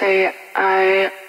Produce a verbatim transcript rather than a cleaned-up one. say I